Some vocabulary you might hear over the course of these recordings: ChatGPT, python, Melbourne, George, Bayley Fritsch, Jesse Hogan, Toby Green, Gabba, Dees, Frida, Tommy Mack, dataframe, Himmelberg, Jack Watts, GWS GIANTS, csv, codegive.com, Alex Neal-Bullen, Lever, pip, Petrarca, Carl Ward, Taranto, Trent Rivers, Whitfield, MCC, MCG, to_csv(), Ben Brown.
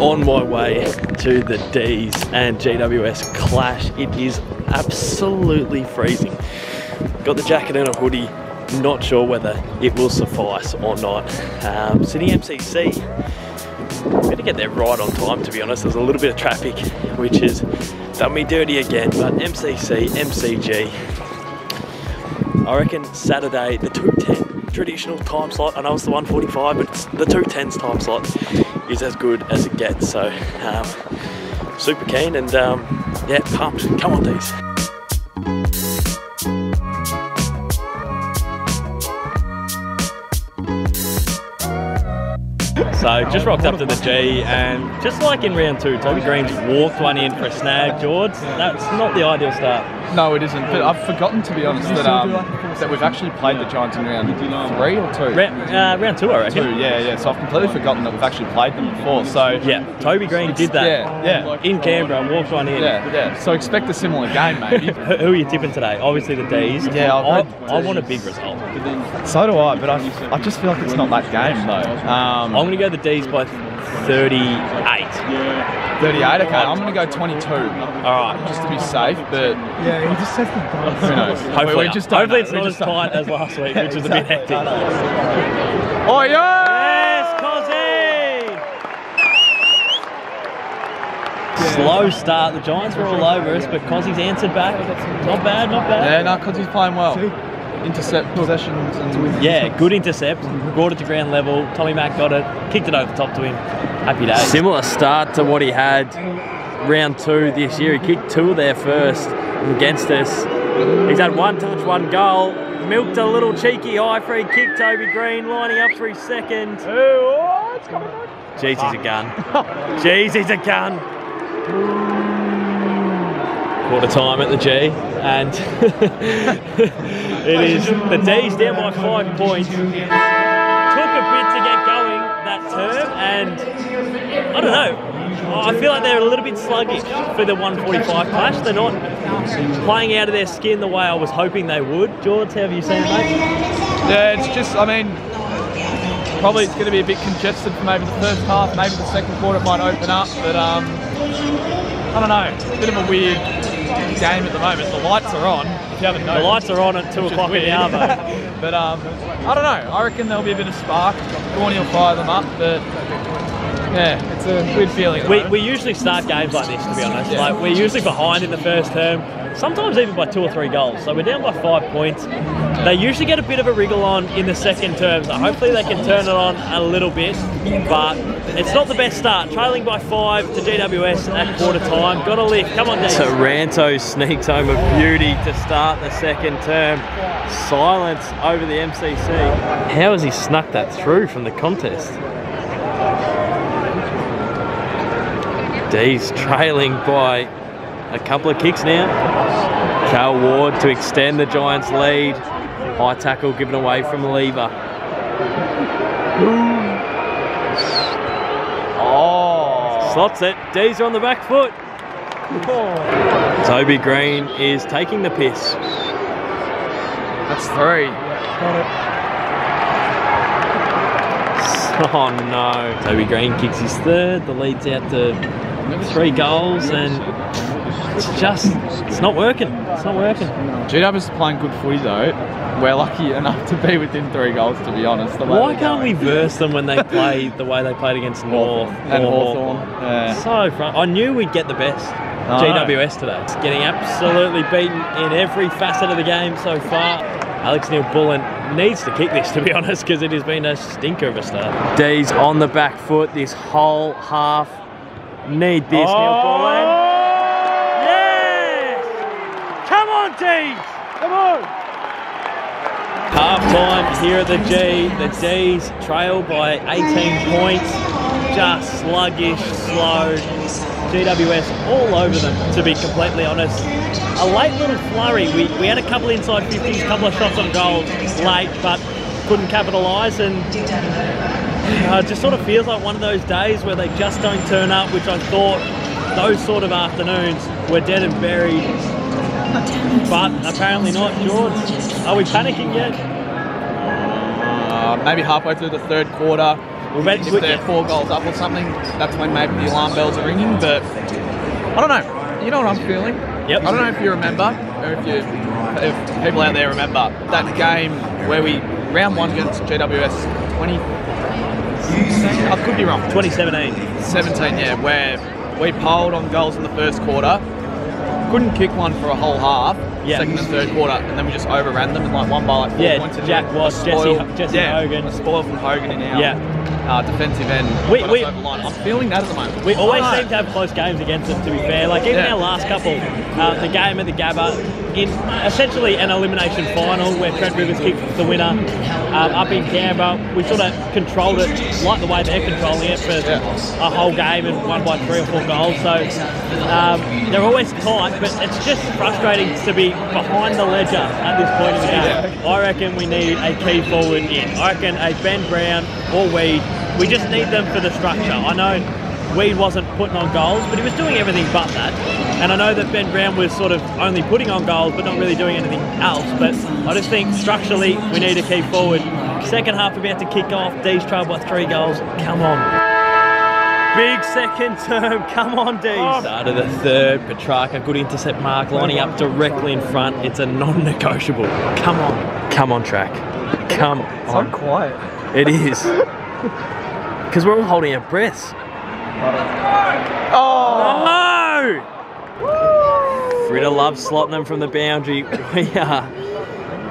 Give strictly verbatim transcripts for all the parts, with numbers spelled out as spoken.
on my way to the D's and G W S clash. It is absolutely freezing. Got the jacket and a hoodie. Not sure whether it will suffice or not. Um, Sydney M C C, going to get there right on time, to be honest. There's a little bit of traffic, which has done me dirty again, but M C C, M C G. I reckon Saturday, the two ten traditional time slot, I know it's the one forty-five, but it's the two tens time slot is as good as it gets. So, um, super keen and um, yeah, pumped. Come on, D's. So just rocked up to the G, and just like in round two, Toby Green's walked one in for a snag. George, that's not the ideal start. No, it isn't. But I've forgotten, to be honest, that um, that we've actually played the Giants in round three or two. Ra uh, round two, I reckon. Two, yeah, yeah. So I've completely forgotten that we've actually played them before. So yeah, Toby Green did that. Yeah, yeah. In Canberra, and walked one in. Yeah, yeah. So expect a similar game, maybe. Who are you tipping today? Obviously the D's. Yeah, I, I want a big result. So do I, but I, I just feel like it's not that game though. Um, I'm gonna go the D's by thirty-eight. thirty-eight, okay. I'm going to go twenty-two. All right. Just to be safe, but... Yeah, he just said the dogs. Who knows? Hopefully, we, we just hopefully know. It's we not just as tight as last week, yeah, which was exactly. A bit hectic. Oh, yeah! Yes, Cozzy! Slow start. The Giants were all over us, but Cozzy's answered back. Not bad, not bad. Yeah, no, Cozzy's playing well. Intercept possessions and wins. Yeah, good intercept. Brought it to ground level. Tommy Mack got it. Kicked it over the top to him. Happy day. Similar start to what he had round two this year. He kicked two there first against us. He's had one touch, one goal. Milked a little cheeky high free kick. Toby Green lining up for his second. Oh, it's coming back. Jeez, he's a gun. Jeez, he's a gun. Quarter time at the G, and it is the D's down by five points. Took a bit to get going that term, and I don't know. I feel like they're a little bit sluggish for the one forty-five clash. They're not playing out of their skin the way I was hoping they would. George, how have you seen it, mate? Yeah, it's just, I mean, probably it's going to be a bit congested for maybe the first half. Maybe the second quarter might open up, but um, I don't know. It's a bit of a weird game at the moment. The lights are on, if you haven't noticed. The lights are on at two o'clock in the arvo. But um, I don't know, I reckon there'll be a bit of spark. Gorney will fire them up, but yeah, it's a weird feeling. We, we usually start games like this, to be honest. Yeah. Like, we're usually behind in the first term, sometimes even by two or three goals. So we're down by five points. They usually get a bit of a wriggle on in the second term, so hopefully they can turn it on a little bit, but it's not the best start. Trailing by five to G W S at quarter time. Got a lift, come on D's. Taranto sneaks home a beauty to start the second term. Silence over the M C C. How has he snuck that through from the contest? D's trailing by a couple of kicks now. Carl Ward to extend the Giants' lead. High tackle given away from Lever. Oh! Slots it. D's are on the back foot. Oh. Toby Green is taking the piss. That's three. Got it. Oh no. Toby Green kicks his third. The lead's out to three goals and... It's just, it's not working. It's not working. G W's is playing good footy though. We're lucky enough to be within three goals, to be honest. Why can't we verse them when they play the way they played against North and Hawthorn? Yeah. So front. I knew we'd get the best. No. G W S today. It's getting absolutely beaten in every facet of the game so far. Alex Neal-Bullen needs to kick this, to be honest, because it has been a stinker of a start. D's on the back foot this whole half. Need this, oh. Neal-Bullen. Come on! Half time here at the G. The D's trail by eighteen points. Just sluggish, slow. G W S all over them, to be completely honest. A late little flurry. We, we had a couple inside fifties, a couple of shots on goal late, but couldn't capitalise. And uh, it just sort of feels like one of those days where they just don't turn up, which I thought those sort of afternoons were dead and buried. But apparently not, George. Are we panicking yet? Uh, maybe halfway through the third quarter. Well, red, if they're four goals up or something, that's when maybe the alarm bells are ringing. But I don't know. You know what I'm feeling? Yep. I don't know if you remember, or if you, if people out there remember that game where we round one against G W S twenty. I could be wrong. twenty seventeen. seventeen, yeah, where we piled on goals in the first quarter, couldn't kick one for a whole half. Yeah. Second and third quarter, and then we just overran them and like won by like four yeah, points. Jack Watts, Jesse, Jesse yeah, Hogan. A spoil from Hogan in our yeah. uh, defensive end. We, we, I'm feeling that at the moment. We always oh. seem to have close games against them, to be fair. Like even yeah. our last couple, uh, the game at the Gabba, in essentially an elimination final where Trent Rivers kicked the winner um, up in Canberra. We sort of controlled it like the way they're controlling it for yeah. a whole game and won by three or four goals. So um, they're always tight, but it's just frustrating to be behind the ledger at this point in the game. Yeah. I reckon we need a key forward in. I reckon a Ben Brown or Weed. We just need them for the structure. I know Weed wasn't putting on goals, but he was doing everything but that. And I know that Ben Brown was sort of only putting on goals, but not really doing anything else. But I just think structurally we need a key forward. Second half about to kick off. D's trailed by three goals. Come on. Big second term, come on Dees. Oh. Start of the third, Petrarca, good intercept mark, lining up directly in front. It's a non-negotiable. Come on. Come on track. Come on. It's so quiet. It is. Because we're all holding our breaths. Oh! No! Frida loves slotting them from the boundary. We are.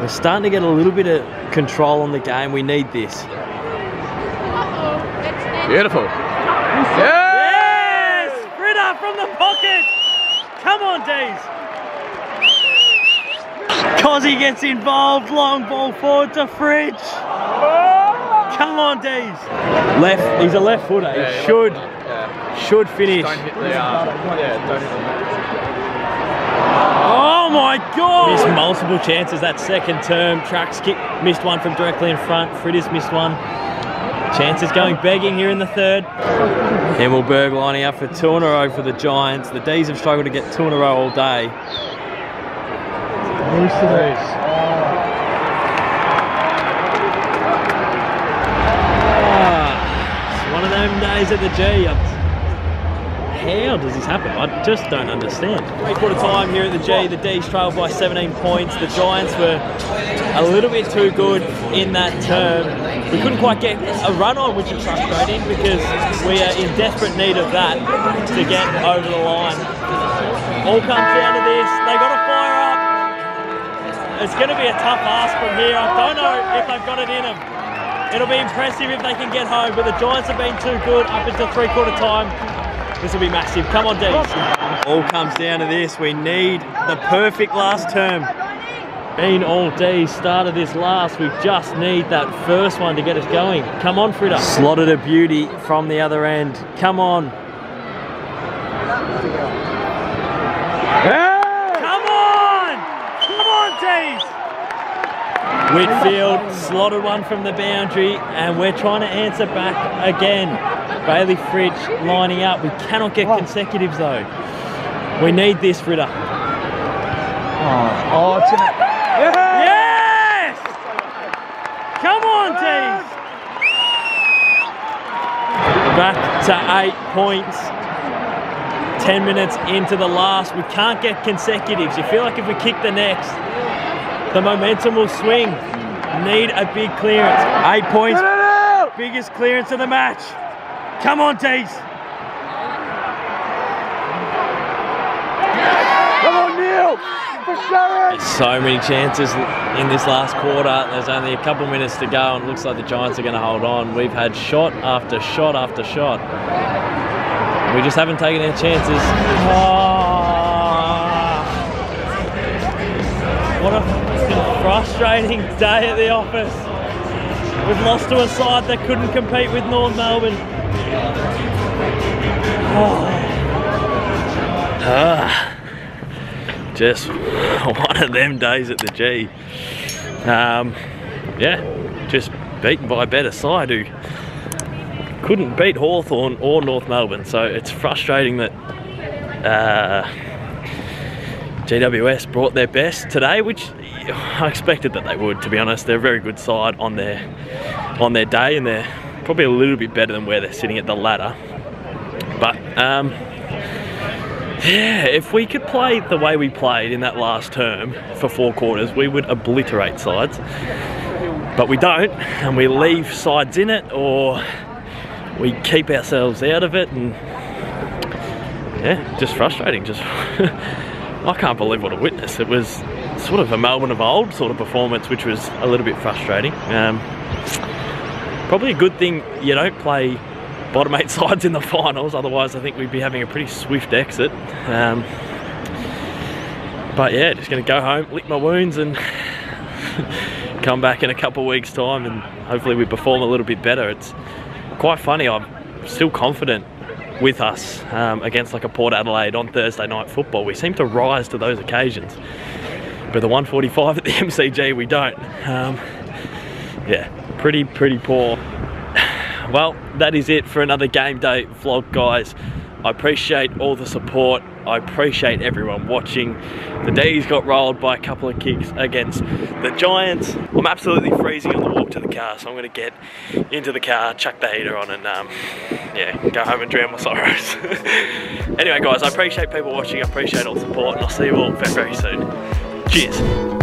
We're starting to get a little bit of control on the game. We need this. Beautiful. Yes! Frida from the pocket! Come on, Dees! Cozzy gets involved, long ball forward to Fritsch! Come on, Dees! Left, he's a left footer, he yeah, should, yeah. should finish. Don't hit the, uh, yeah, don't hit the oh my god! Missed multiple chances that second term. Tracks kick, missed one from directly in front, Frittis missed one. Chances going begging here in the third. Himmelberg lining up for two in a row for the Giants. The D's have struggled to get two in a row all day. Ah, it's one of them days at the G. How does this happen? I just don't understand. Three quarter time here at the G. The D's trailed by seventeen points. The Giants were a little bit too good in that term. We couldn't quite get a run on, which is frustrating because we are in desperate need of that to get over the line. All comes down to this. They got to fire up. It's going to be a tough ask from here. I don't know if they've got it in them. It'll be impressive if they can get home, but the Giants have been too good up until three-quarter time. This will be massive. Come on, Dees. All comes down to this. We need the perfect last term. Been all day, started this last. We just need that first one to get us going. Come on, Frida. Slotted a beauty from the other end. Come on. Hey! Come on! Come on, Dees! Whitfield slotted one from the boundary, and we're trying to answer back again. Bayley Fritsch lining up. We cannot get consecutives, though. We need this, Frida. Oh, oh it's in yes! yes! Come on, Dees! Back to eight points. Ten minutes into the last. We can't get consecutives. You feel like if we kick the next, the momentum will swing. Need a big clearance. Eight points. Biggest clearance of the match. Come on, Dees! There's so many chances in this last quarter. There's only a couple minutes to go and it looks like the Giants are going to hold on. We've had shot after shot after shot. We just haven't taken our chances. Oh, what a frustrating day at the office. We've lost to a side that couldn't compete with North Melbourne. Oh. Ah. Just one of them days at the G. Um, yeah, just beaten by a better side who couldn't beat Hawthorn or North Melbourne. So it's frustrating that uh, G W S brought their best today, which I expected that they would, to be honest. They're a very good side on their on their day and their probably a little bit better than where they're sitting at the ladder. But um, yeah, if we could play the way we played in that last term for four quarters, we would obliterate sides. But we don't, and we leave sides in it, or we keep ourselves out of it, and yeah, just frustrating. Just I can't believe what I witnessed. It was sort of a Melbourne of old sort of performance, which was a little bit frustrating. Um, probably a good thing you don't play bottom eight sides in the finals, otherwise I think we'd be having a pretty swift exit. Um, but yeah, just gonna go home, lick my wounds, and come back in a couple of weeks' time, and hopefully we perform a little bit better. It's quite funny, I'm still confident with us um, against like a Port Adelaide on Thursday night football. We seem to rise to those occasions, but the one forty-five at the M C G, we don't. Um, yeah, pretty, pretty poor. Well, that is it for another game day vlog, guys. I appreciate all the support. I appreciate everyone watching. The D's got rolled by a couple of kicks against the Giants. I'm absolutely freezing on the walk to the car, so I'm gonna get into the car, chuck the heater on, and um, yeah, go home and drown my sorrows. Anyway, guys, I appreciate people watching. I appreciate all the support, and I'll see you all very, very soon. Cheers.